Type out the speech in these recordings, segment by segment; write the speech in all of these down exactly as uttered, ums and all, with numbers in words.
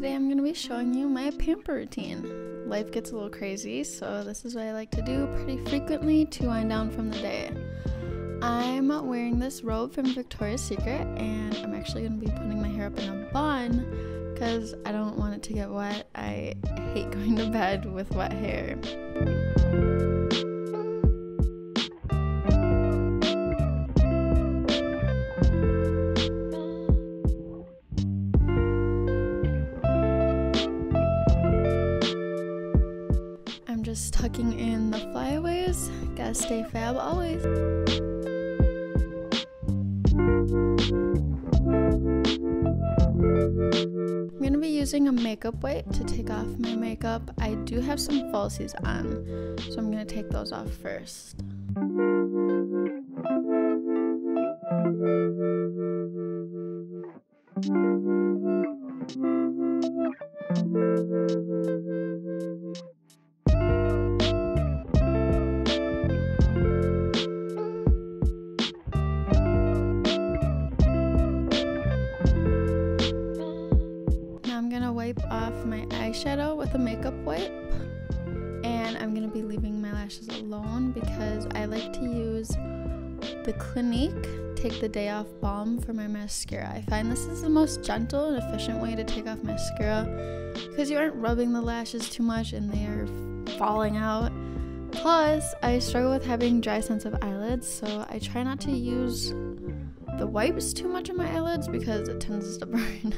today I'm going to be showing you my pamper routine. Life gets a little crazy, so this is what I like to do pretty frequently to wind down from the day. I'm wearing this robe from Victoria's Secret, and I'm actually going to be putting my hair up in a bun because I don't want it to get wet. I hate going to bed with wet hair. Just tucking in the flyaways. Gotta stay fab always. I'm gonna be using a makeup wipe to take off my makeup. I do have some falsies on, so I'm gonna take those off first. Off my eyeshadow with a makeup wipe, and I'm going to be leaving my lashes alone because I like to use the Clinique Take the Day Off balm for my mascara. I find this is the most gentle and efficient way to take off mascara because you aren't rubbing the lashes too much and they are falling out. Plus, I struggle with having dry sense of eyelids, so I try not to use the wipes too much on my eyelids because it tends to burn.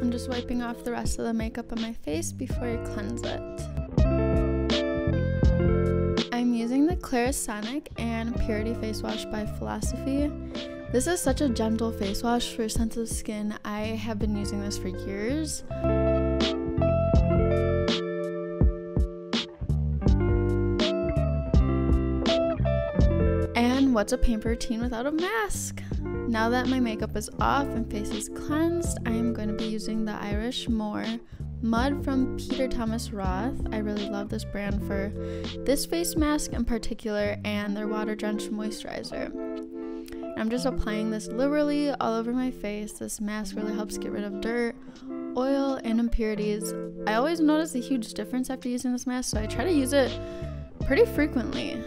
I'm just wiping off the rest of the makeup on my face before I cleanse it. I'm using the Clarisonic and Purity Face Wash by Philosophy. This is such a gentle face wash for sensitive skin. I have been using this for years. And what's a pamper routine without a mask? Now that my makeup is off and face is cleansed, I am going to be using the Irish More Mud from Peter Thomas Roth. I really love this brand for this face mask in particular and their water-drenched moisturizer. I'm just applying this liberally all over my face. This mask really helps get rid of dirt, oil, and impurities. I always notice a huge difference after using this mask, so I try to use it pretty frequently.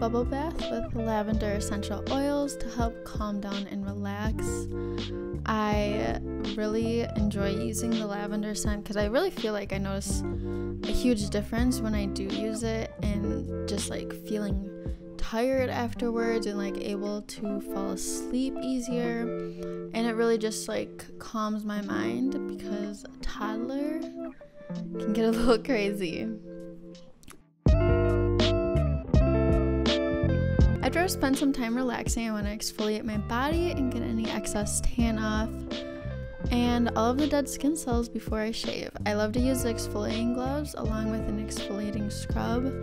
Bubble bath with lavender essential oils to help calm down and relax. I really enjoy using the lavender scent because I really feel like I notice a huge difference when I do use it, and just like feeling tired afterwards and like able to fall asleep easier, and it really just like calms my mind because a toddler can get a little crazy. After I spend some time relaxing, I want to exfoliate my body and get any excess tan off and all of the dead skin cells before I shave. I love to use exfoliating gloves along with an exfoliating scrub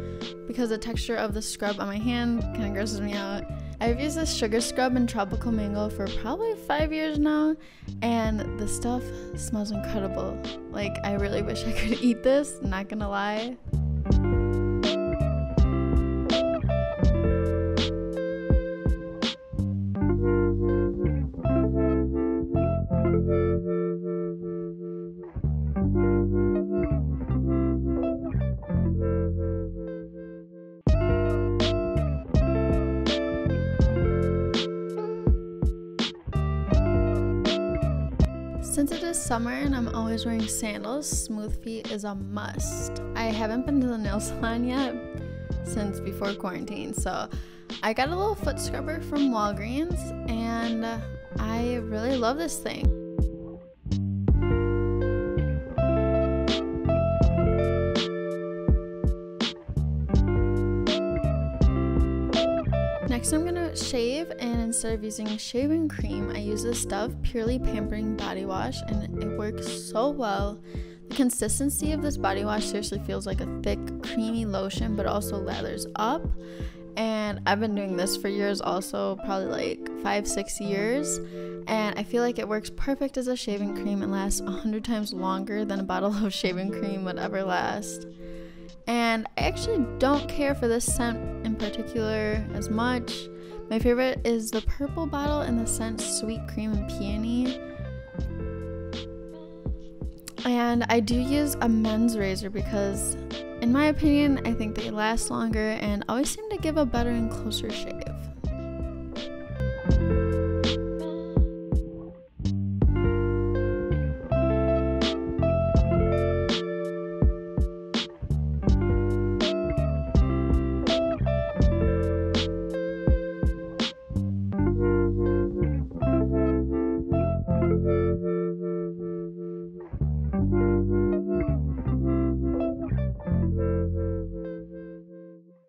because the texture of the scrub on my hand kind of grosses me out, I've used this sugar scrub and tropical mango for probably five years now, and the stuff smells incredible. Like, I really wish I could eat this, not gonna lie. Since it is summer and I'm always wearing sandals, smooth feet is a must. I haven't been to the nail salon yet since before quarantine, so I got a little foot scrubber from Walgreens and I really love this thing. Next I'm going to shave, and instead of using shaving cream, I use this Dove Purely Pampering body wash, and it works so well. The consistency of this body wash seriously feels like a thick, creamy lotion, but also lathers up. And I've been doing this for years also, probably like five, six years. And I feel like it works perfect as a shaving cream and lasts one hundred times longer than a bottle of shaving cream would ever last. And I actually don't care for this scent in particular as much. My favorite is the purple bottle and the scent Sweet Cream and Peony. And I do use a men's razor because, in my opinion, I think they last longer and always seem to give a better and closer shave.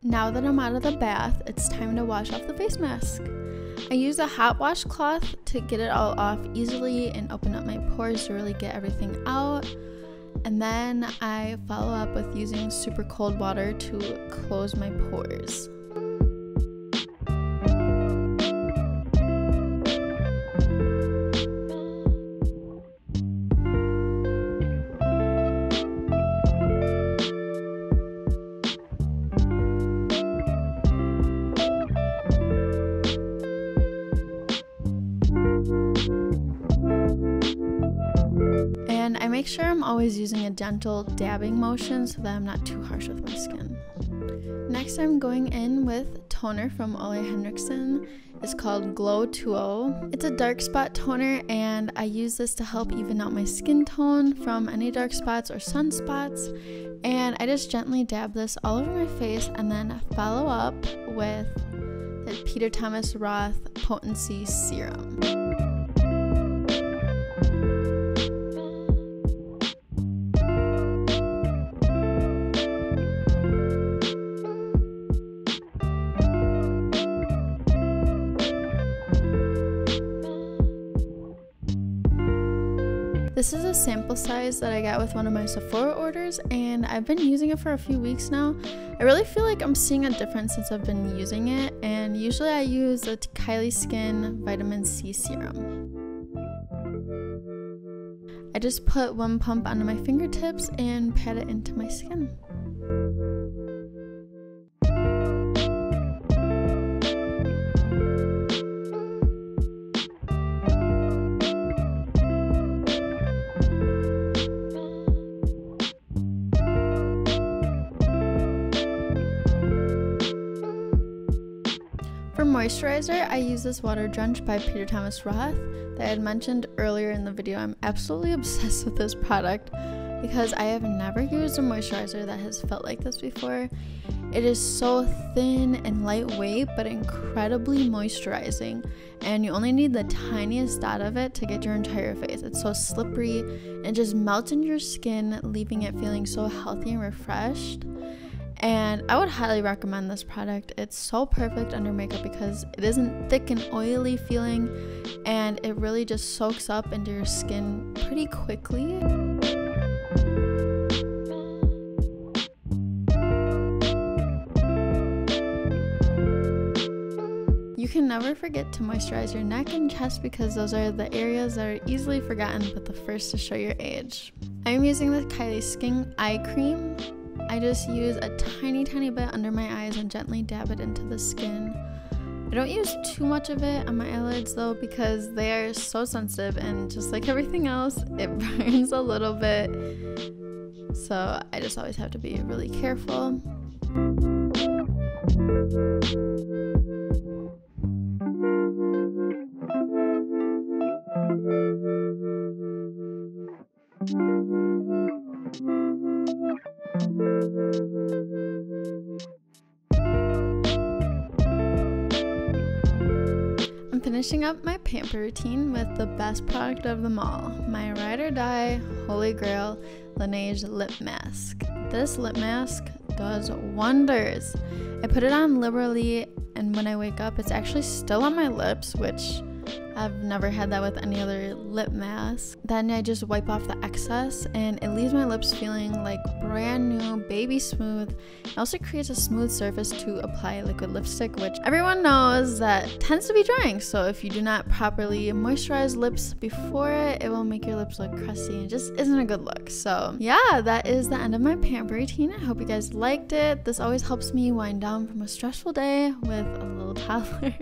Now that I'm out of the bath, it's time to wash off the face mask. I use a hot washcloth to get it all off easily and open up my pores to really get everything out. And then I follow up with using super cold water to close my pores. Make sure I'm always using a gentle dabbing motion so that I'm not too harsh with my skin. Next, I'm going in with toner from Ole Henriksen. It's called Glow two O. It's a dark spot toner, and I use this to help even out my skin tone from any dark spots or sunspots. And I just gently dab this all over my face and then follow up with the Peter Thomas Roth Potency Serum. This is a sample size that I got with one of my Sephora orders, and I've been using it for a few weeks now. I really feel like I'm seeing a difference since I've been using it, and usually I use the Kylie Skin Vitamin C Serum. I just put one pump onto my fingertips and pat it into my skin. For moisturizer, I use this Water Drenched by Peter Thomas Roth that I had mentioned earlier in the video. I'm absolutely obsessed with this product because I have never used a moisturizer that has felt like this before. It is so thin and lightweight, but incredibly moisturizing, and you only need the tiniest dot of it to get your entire face. It's so slippery and it just melts into your skin, leaving it feeling so healthy and refreshed. And I would highly recommend this product. It's so perfect under makeup because it isn't thick and oily feeling, and it really just soaks up into your skin pretty quickly. You can never forget to moisturize your neck and chest because those are the areas that are easily forgotten but the first to show your age. I'm using the Kylie Skin Eye Cream. I just use a tiny tiny bit under my eyes and gently dab it into the skin. I don't use too much of it on my eyelids though because they are so sensitive, and just like everything else, it burns a little bit. So I just always have to be really careful. I'm finishing up my pamper routine with the best product of them all, my ride or die holy grail Laneige lip mask. This lip mask does wonders. I put it on liberally, and when I wake up it's actually still on my lips, which I've never had that with any other lip mask. Then I just wipe off the excess and it leaves my lips feeling like brand new, baby smooth. It also creates a smooth surface to apply liquid lipstick, which everyone knows that tends to be drying. So if you do not properly moisturize lips before it, it will make your lips look crusty and it just isn't a good look. So yeah, that is the end of my pamper routine. I hope you guys liked it. This always helps me wind down from a stressful day with a little toddler.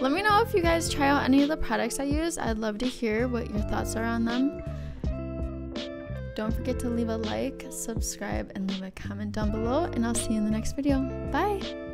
Let me know if you guys try out any of the products I use. I'd love to hear what your thoughts are on them. Don't forget to leave a like, subscribe, and leave a comment down below, and I'll see you in the next video. Bye!